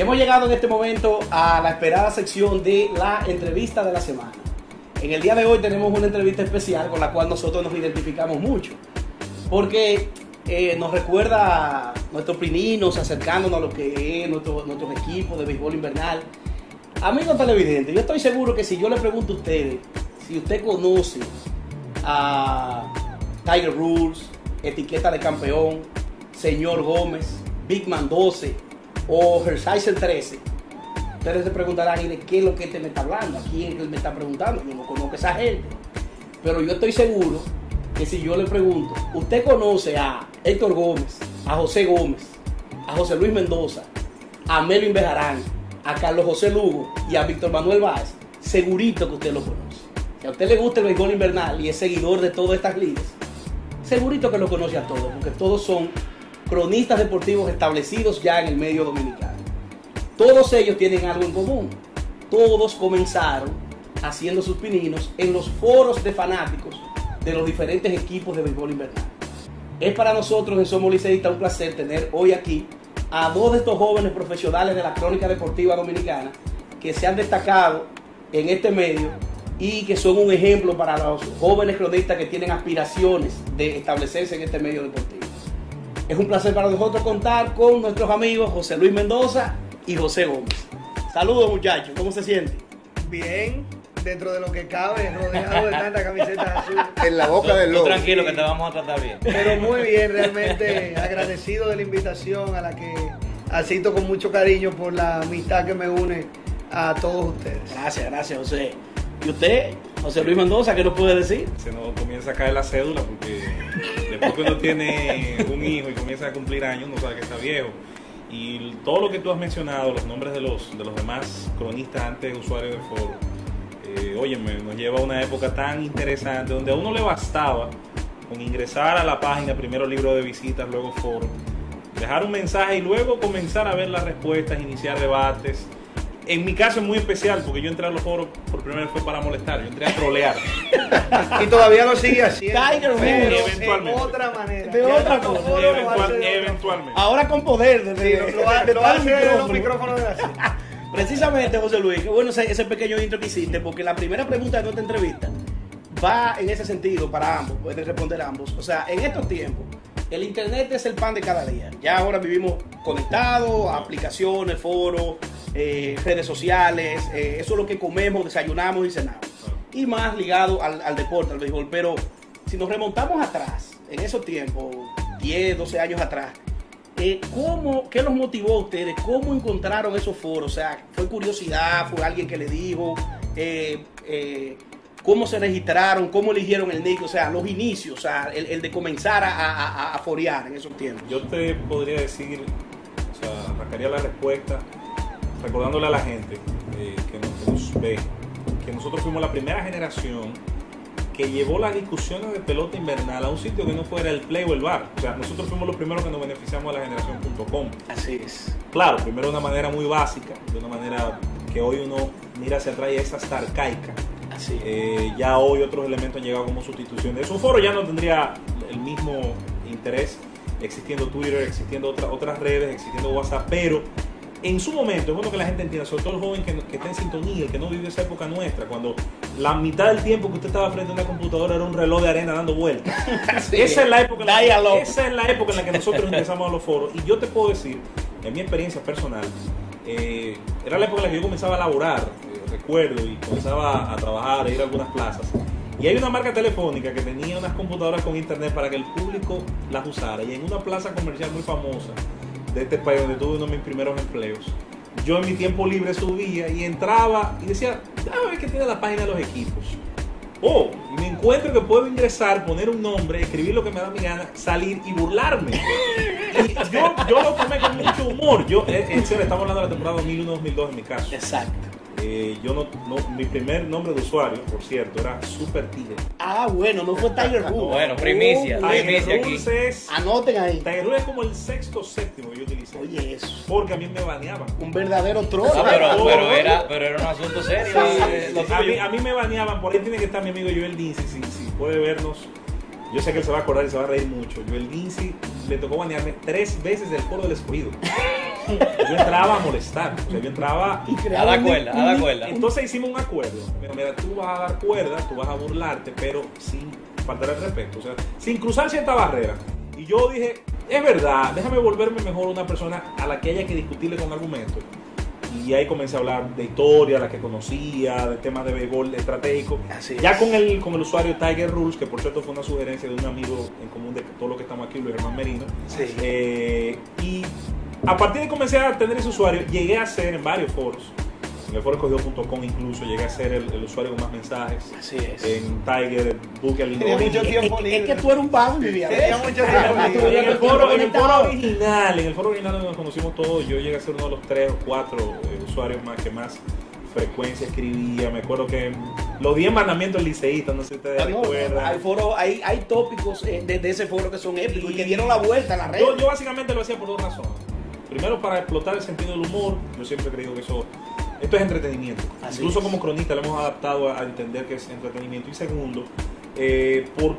Hemos llegado en este momento a la esperada sección de la entrevista de la semana. En el día de hoy tenemos una entrevista especial con la cual nosotros nos identificamos mucho, porque nos recuerda a nuestros prininos, acercándonos a lo que es nuestro equipo de béisbol invernal. Amigos televidentes, yo estoy seguro que si yo le pregunto a ustedes si usted conoce a Tiger Rules, Etiqueta de Campeón, Señor Gómez, Big Man 12 o Hersizer 13, ustedes se preguntarán, ¿y de qué es lo que este me está hablando? ¿A quién me está preguntando? Yo no conozco a esa gente. Pero yo estoy seguro que si yo le pregunto, ¿usted conoce a Héctor Gómez, a José Gómez, a José Luis Mendoza, a Melvin Bejarán, a Carlos José Lugo y a Víctor Manuel Váez? Segurito que usted lo conoce. Si a usted le gusta el béisbol invernal y es seguidor de todas estas ligas, segurito que lo conoce a todos, porque todos son cronistas deportivos establecidos ya en el medio dominicano. Todos ellos tienen algo en común. Todos comenzaron haciendo sus pininos en los foros de fanáticos de los diferentes equipos de béisbol invernal. Es para nosotros en Somos Liceístas un placer tener hoy aquí a dos de estos jóvenes profesionales de la crónica deportiva dominicana que se han destacado en este medio y que son un ejemplo para los jóvenes cronistas que tienen aspiraciones de establecerse en este medio deportivo. Es un placer para nosotros contar con nuestros amigos José Luis Mendoza y José Gómez. Saludos, muchachos, ¿cómo se sienten? Bien, dentro de lo que cabe, rodeado de tantas camisetas azules. En la boca del lobo. Tranquilo, que te vamos a tratar bien. Pero muy bien, realmente agradecido de la invitación, a la que asisto con mucho cariño por la amistad que me une a todos ustedes. Gracias, gracias, José. ¿Y usted, José Luis Mendoza, qué nos puede decir? Se nos comienza a caer la cédula, porque después que uno tiene un hijo y comienza a cumplir años, uno sabe que está viejo. Y todo lo que tú has mencionado, los nombres de los demás cronistas antes usuarios del foro, óyeme, nos lleva a una época tan interesante donde a uno le bastaba con ingresar a la página, primero libro de visitas, luego foro, dejar un mensaje y luego comenzar a ver las respuestas, iniciar debates. En mi caso es muy especial porque yo entré a los foros por primera vez fue para molestar, yo entré a trolear. Y todavía lo sigue haciendo. Tiger Rules de otra manera. De otra forma. Eventualmente. Ahora con poder. Lo hace de los micrófonos de la serie. Precisamente, José Luis, qué bueno ese pequeño intro que hiciste, porque la primera pregunta de nuestra entrevista va en ese sentido para ambos, pueden responder ambos. O sea, en estos tiempos, el internet es el pan de cada día. Ya ahora vivimos conectados, aplicaciones, foros, redes sociales, eso es lo que comemos, desayunamos y cenamos. Y más ligado al deporte, al béisbol. Pero si nos remontamos atrás, en esos tiempos, 10, 12 años atrás, ¿qué los motivó a ustedes? ¿Cómo encontraron esos foros? O sea, ¿fue curiosidad? ¿Fue alguien que le dijo? ¿Cómo se registraron? ¿Cómo eligieron el nick? O sea, los inicios, o sea, el de comenzar a forear en esos tiempos. Yo te podría decir, o sea, arrancaría la respuesta recordándole a la gente que nos ve, que nosotros fuimos la primera generación que llevó las discusiones de pelota invernal a un sitio que no fuera el play o el bar. O sea, nosotros fuimos los primeros que nos beneficiamos de la generación.com. Así es. Claro, primero de una manera muy básica, de una manera que hoy uno mira hacia atrás y es hasta arcaica. Sí. Ya hoy otros elementos han llegado como sustitución de eso. Un foro ya no tendría el mismo interés, existiendo Twitter, existiendo otras redes, existiendo WhatsApp, pero en su momento es bueno que la gente entienda, sobre todo el joven que está en sintonía, el que no vive esa época nuestra, cuando la mitad del tiempo que usted estaba frente a una computadora era un reloj de arena dando vueltas. Sí. Esa es la época en la que nosotros empezamos a los foros. Y yo te puedo decir, en mi experiencia personal, era la época en la que yo comenzaba a laborar, recuerdo, y comenzaba a trabajar, a ir a algunas plazas. Y hay una marca telefónica que tenía unas computadoras con internet para que el público las usara. Y en una plaza comercial muy famosa de este país, donde tuve uno de mis primeros empleos, yo en mi tiempo libre subía y entraba y decía, déjame ver qué tiene la página de los equipos. Oh, y me encuentro que puedo ingresar, poner un nombre, escribir lo que me da mi gana, salir y burlarme. Y yo lo tomé con mucho humor. En serio, estamos hablando de la temporada 2001-2002 en mi caso. Exacto. Mi primer nombre de usuario, por cierto, era Super Tigre. Ah, bueno, no fue Tiger Rules. Bueno, primicia aquí. Anoten ahí. Tiger Rules es como el sexto o séptimo que yo utilicé. Oye, eso. Porque a mí me baneaban. Un verdadero troll. Ah, pero era un asunto serio. A mí me baneaban. Por ahí tiene que estar mi amigo Joel Dienci. Si puede vernos, yo sé que él se va a acordar y se va a reír mucho. Joel Dienci le tocó banearme 3 veces del foro del escogido. Yo entraba a molestar, o sea, yo entraba a dar cuerda, a dar cuerda. Entonces hicimos un acuerdo. Mira, tú vas a dar cuerda, tú vas a burlarte, pero sin faltar el respeto, o sea, sin cruzar cierta barrera. Y yo dije, es verdad, déjame volverme mejor una persona a la que haya que discutirle con argumentos. Y ahí comencé a hablar de historia, la que conocía, de temas de béisbol estratégico. Así ya es. con el usuario Tiger Rules, que por cierto fue una sugerencia de un amigo en común de todos los que estamos aquí, Luis Germán Merino. Sí. Y a partir de comenzar a tener ese usuario, llegué a ser en varios foros. En el foroescogido.com incluso llegué a ser el usuario con más mensajes. Así es. En Tiger, busque el link. Es que tú eras un vago, mi vida. En el foro original donde nos conocimos todos, yo llegué a ser uno de los 3 o 4 usuarios más que más frecuencia escribía. Me acuerdo que los 10 mandamientos liceístas, no sé si ustedes recuerdan. Hay tópicos de ese foro que son épicos y que dieron la vuelta a la red. Yo básicamente lo hacía por 2 razones. Primero, para explotar el sentido del humor. Yo siempre he creído que eso... Esto es entretenimiento. Incluso como cronista lo hemos adaptado a entender que es entretenimiento. Y segundo,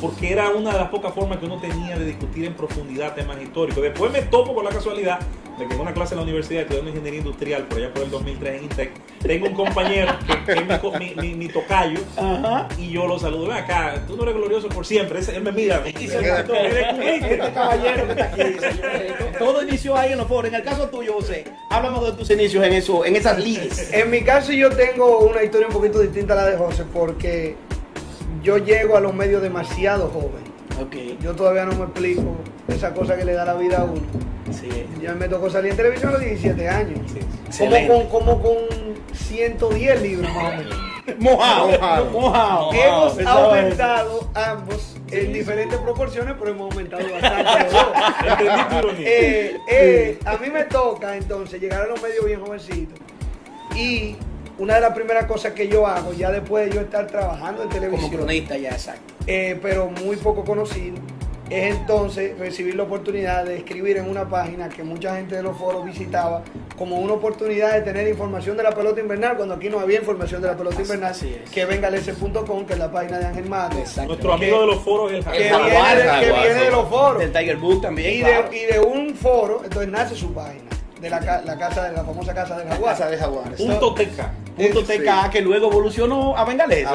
porque era una de las pocas formas que uno tenía de discutir en profundidad temas históricos. Después me topo con la casualidad de que en una clase en la universidad, estudiando ingeniería industrial por allá por el 2003 en INTEC, tengo un compañero que es mi tocayo. Ajá. Y yo lo saludo. Ven acá, tú no eres glorioso por siempre. Él me mira. Y se este caballero que está aquí. Todo inició ahí en los foros. En el caso tuyo, José, háblanos de tus inicios en eso, en esas ligas. En mi caso yo tengo una historia un poquito distinta a la de José, porque yo llego a los medios demasiado joven. Okay. Yo todavía no me explico esa cosa que le da la vida a uno. Sí. Ya me tocó salir en televisión a los 17 años. Sí. Como con 110 libros más o menos. Mojado. Hemos aumentado ambos en diferentes proporciones, pero hemos aumentado bastante. A mí me toca entonces llegar a los medios bien jovencitos. Y una de las primeras cosas que yo hago, ya después de yo estar trabajando en televisión, como cronista ya, exacto, pero muy poco conocido, es entonces recibir la oportunidad de escribir en una página que mucha gente de los foros visitaba como una oportunidad de tener información de la pelota invernal, cuando aquí no había información de la pelota invernal, que bengalese.com, que es la página de Ángel Matos, nuestro amigo de los foros, que viene de los foros, del Tiger Book también, y de un foro, entonces nace su página. De la famosa casa de Jaguar. Punto TK, que luego evolucionó a Bengalés.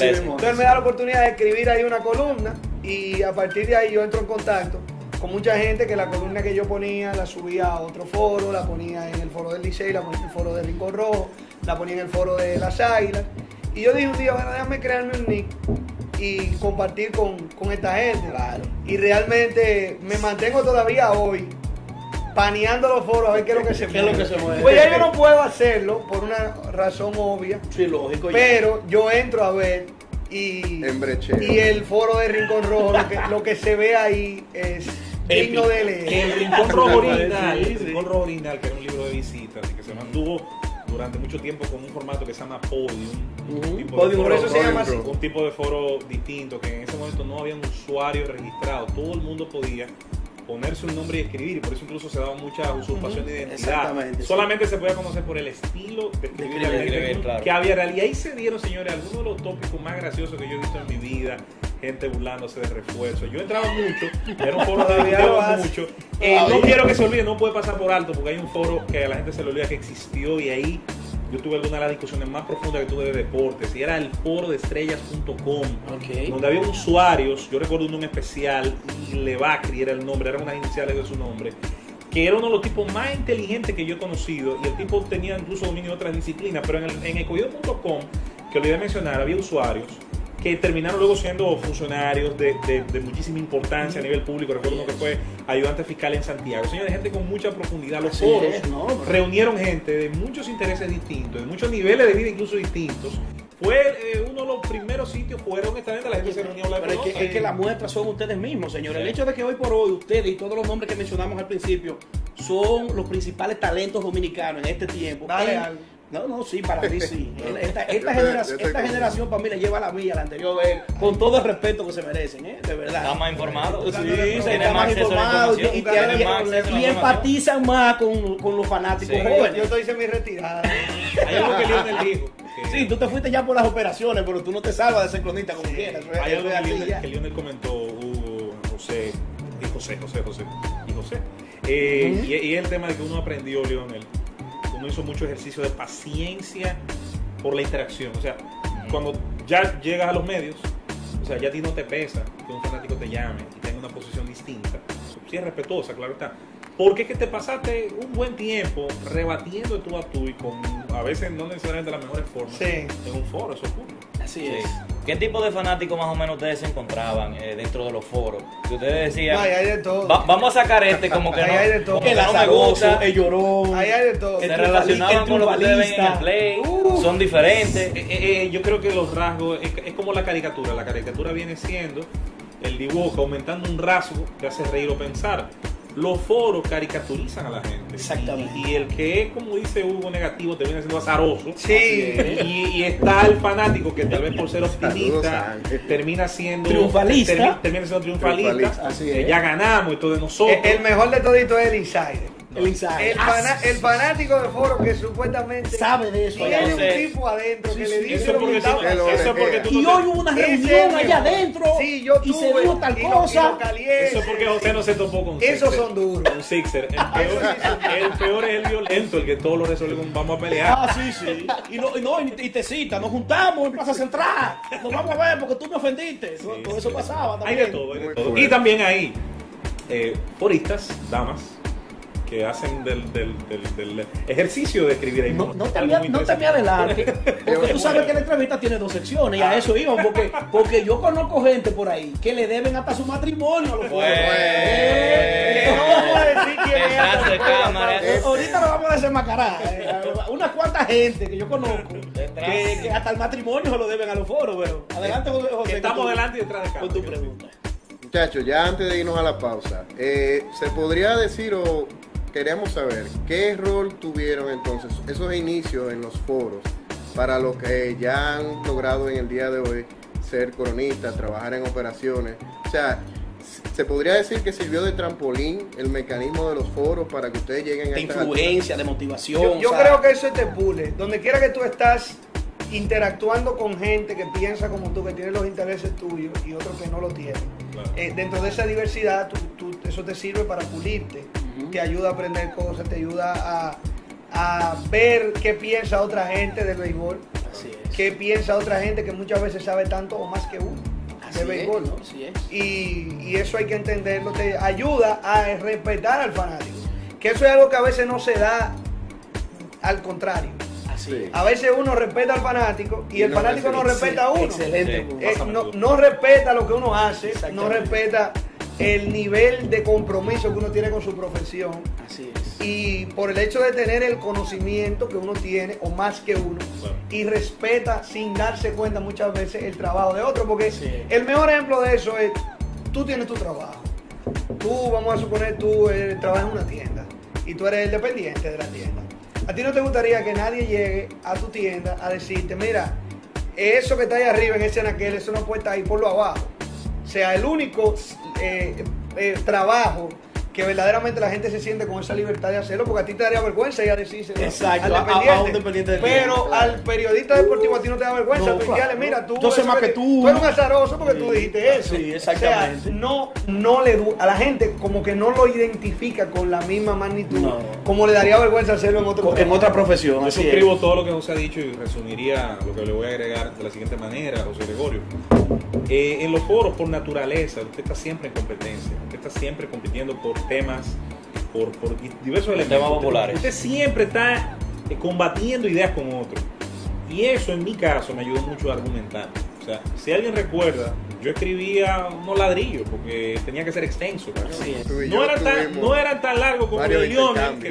Entonces me da la oportunidad de escribir ahí una columna, y a partir de ahí yo entro en contacto con mucha gente que la columna que yo ponía la subía a otro foro, la ponía en el foro del Licey, la ponía en el foro del Rincón Rojo, la ponía en el foro de las Águilas. Y yo dije un día, bueno, déjame crearme un nick y compartir con esta gente. Claro. Y realmente me mantengo todavía hoy paneando los foros a ver qué es lo que se mueve. Pues ya yo no puedo hacerlo por una razón obvia. Sí, lógico. Pero yo entro a ver y el foro de Rincón Rojo, lo que se ve ahí es digno de leer. El Rincón Rojo original, que era un libro de visitas que se mantuvo durante mucho tiempo con un formato que se llama Podium. Por eso se llama así. Un tipo de foro distinto, que en ese momento no había un usuario registrado. Todo el mundo podía ponerse un nombre y escribir, por eso incluso se daba mucha usurpación de identidad. Exactamente. Solamente se podía conocer por el estilo de escribir, claro, que había real. Y ahí se dieron, señores, algunos de los tópicos más graciosos que yo he visto en mi vida. Gente burlándose de refuerzo. Yo entraba mucho, era un foro que entraba mucho. No quiero que se olvide, no puede pasar por alto, porque hay un foro que a la gente se le olvida que existió, y ahí yo tuve alguna de las discusiones más profundas que tuve de deportes, y era el foro de estrellas.com, donde había usuarios. Yo recuerdo uno en especial, y Levacri era el nombre, eran unas iniciales de su nombre, que era uno de los tipos más inteligentes que yo he conocido, y el tipo tenía incluso dominio de otras disciplinas, pero en escogido.com, que olvidé mencionar, había usuarios que terminaron luego siendo funcionarios de muchísima importancia a nivel público. Recuerdo uno que fue ayudante fiscal en Santiago. Señores, gente con mucha profundidad. Los foros reunieron gente de muchos intereses distintos, de muchos niveles de vida incluso distintos. Fue uno de los primeros sitios fuera donde esta gente, la gente se reunió a hablar. Pero es que las muestras son ustedes mismos, señores. El hecho de que hoy por hoy ustedes y todos los nombres que mencionamos al principio son los principales talentos dominicanos en este tiempo. Sí, para mí sí. Esta generación para mí le lleva a la mía, la anterior, con todo el respeto que se merecen, de verdad. Están más informados. Y empatizan más con los fanáticos jóvenes. Yo estoy semi-retirada. Hay algo que Lionel dijo. Sí, tú te fuiste ya por las operaciones, pero tú no te salvas de ser cronista como quieras. Hay algo que Lionel comentó, Hugo, José, y José. Y es el tema de que uno aprendió, Leonel. Uno hizo mucho ejercicio de paciencia por la interacción. O sea, cuando ya llegas a los medios, o sea, ya a ti no te pesa que un fanático te llame y tenga una posición distinta. Sí, es respetuosa, claro está. Porque es que te pasaste un buen tiempo rebatiendo tú a tú y con, a veces, no necesariamente las mejores formas, en un foro, eso ocurre. Así es. ¿Qué tipo de fanáticos más o menos ustedes se encontraban dentro de los foros? Que ustedes decían, ay, hay de todo. Vamos a sacar este como que no, hay de todo. Como que no me gusta. El llorón. Ay, hay de todo. Se relacionaban con lo que ustedes ven en el play. Son diferentes. Yo creo que los rasgos, es como la caricatura. La caricatura viene siendo el dibujo, aumentando un rasgo que hace reír o pensar. Los foros caricaturizan a la gente. Exactamente. Y el que es, como dice Hugo, negativo, te viene siendo azaroso. Sí. Y está el fanático que tal vez por ser optimista termina siendo triunfalista. Termina siendo triunfalista. Así es. Ya ganamos y todo de nosotros. El mejor de todito es el insider. El fanático de foro que supuestamente sabe de eso. Y hay un tipo adentro que le dice eso porque y hoy hubo una reunión allá adentro. Sí, yo tuve, y se dijo tal cosa. Eso es porque José no se topó con Sixer. Esos son duros. Un Sixer. El peor es el violento, el que todos lo resolvemos. Vamos a pelear. Ah, sí, sí. Y te cita, nos juntamos en Plaza Central. Nos vamos a ver porque tú me ofendiste. Sí, todo eso pasaba también. Hay de todo, hay de todo. Y también hay foristas, damas, que hacen del ejercicio de escribir ahí. No te me adelante, porque tú sabes que la entrevista tiene dos secciones, y a eso iban, porque yo conozco gente por ahí que le deben hasta su matrimonio a los foros. No vamos a decir quién es. Ahorita lo vamos a desenmascarar. Unas cuantas gente que yo conozco que hasta el matrimonio se lo deben a los foros, pero adelante, José. Estamos delante y detrás de cámara. Con tu pregunta. Muchachos, ya antes de irnos a la pausa, ¿se podría decir o queríamos saber qué rol tuvieron entonces esos inicios en los foros para los que ya han logrado en el día de hoy ser cronistas, trabajar en operaciones? O sea, ¿se podría decir que sirvió de trampolín el mecanismo de los foros para que ustedes lleguen a esta influencia, altura? De motivación? Yo creo que eso te pule. Donde quiera que tú estás interactuando con gente que piensa como tú, que tiene los intereses tuyos y otros que no lo tienen. Claro. Dentro de esa diversidad, eso te sirve para pulirte. Te ayuda a aprender cosas, te ayuda a ver qué piensa otra gente del béisbol. Así es. Qué piensa otra gente que muchas veces sabe tanto o más que uno del béisbol, ¿no? Así es. Y eso hay que entenderlo, te ayuda a respetar al fanático. Que eso es algo que a veces no se da, al contrario. Así es. A veces uno respeta al fanático y el fanático no respeta a uno. Excelente. No respeta lo que uno hace, no respeta el nivel de compromiso que uno tiene con su profesión. Así es. Y por el hecho de tener el conocimiento que uno tiene, o más que uno, bueno, y respeta sin darse cuenta muchas veces el trabajo de otro, porque el mejor ejemplo de eso es, tú tienes tu trabajo, tú, vamos a suponer, tú trabajas en una tienda y tú eres el dependiente de la tienda. A ti no te gustaría que nadie llegue a tu tienda a decirte, mira, eso que está ahí arriba en ese anaquel, eso no puede estar ahí, por lo abajo. O sea, el único trabajo que verdaderamente la gente se siente con esa libertad de hacerlo, porque a ti te daría vergüenza ir a decírselo. Exacto, a un dependiente del pero claro. Al periodista deportivo a ti no te da vergüenza. No, claro, dale, mira, tú, yo sé más que tú. Tú eres un azaroso porque tú dijiste eso. Sí, exactamente. O sea, a la gente como que no lo identifica con la misma magnitud, como le daría vergüenza hacerlo en otra profesión. Yo suscribo todo lo que José ha dicho y resumiría lo que le voy a agregar de la siguiente manera, José Gregorio. En los foros, por naturaleza, usted está siempre en competencia, usted está siempre compitiendo por temas, por diversos elementos populares. Usted siempre está combatiendo ideas con otros. Y eso, en mi caso, me ayudó mucho a argumentar. O sea, si alguien recuerda, yo escribía unos ladrillos porque tenía que ser extenso. No era tan largo como el Lionel, que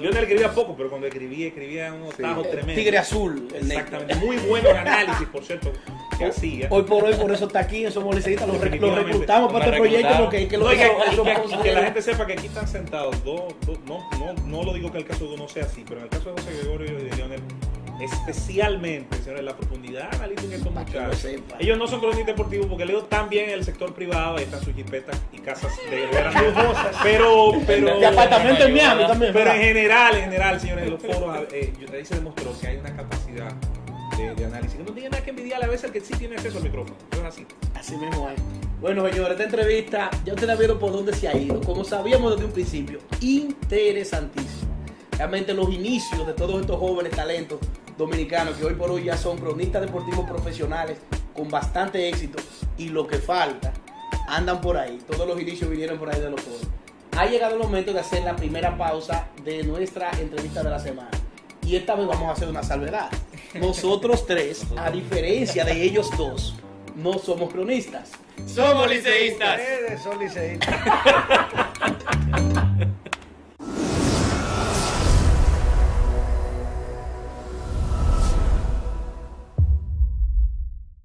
Lionel escribía poco, pero cuando escribía unos tajos tremendos. Tigre azul. Exactamente. Muy buenos análisis, por cierto, que hacía. Hoy por eso está aquí en Somos Liceístas. Lo reclutamos para este proyecto porque que la gente sepa que aquí están sentados dos. No lo digo que el caso de uno sea así, pero en el caso de José Gregorio y de Lionel, especialmente, señores, la profundidad analítica en estos muchachos. Ellos no son cronistas deportivos porque leo tan bien el sector privado, ahí están sus jipetas y casas de grandes cosas. pero apartamentos en Miami también. Pero en general, señores, en los foros ahí se demostró que hay una capacidad de análisis. No tiene nada que envidiarle a veces al que sí tiene acceso al micrófono. Pero es así. Así mismo hay. Bueno, señores, esta entrevista ya ustedes vieron por dónde se ha ido, como sabíamos desde un principio, interesantísimo. Realmente los inicios de todos estos jóvenes talentos dominicanos que hoy por hoy ya son cronistas deportivos profesionales con bastante éxito, y lo que falta, andan por ahí, todos los inicios vinieron por ahí de los jóvenes. Ha llegado el momento de hacer la primera pausa de nuestra entrevista de la semana. Y esta vez vamos a hacer una salvedad. Nosotros tres, a diferencia de ellos dos, no somos cronistas. Somos liceístas. Ustedes son liceístas.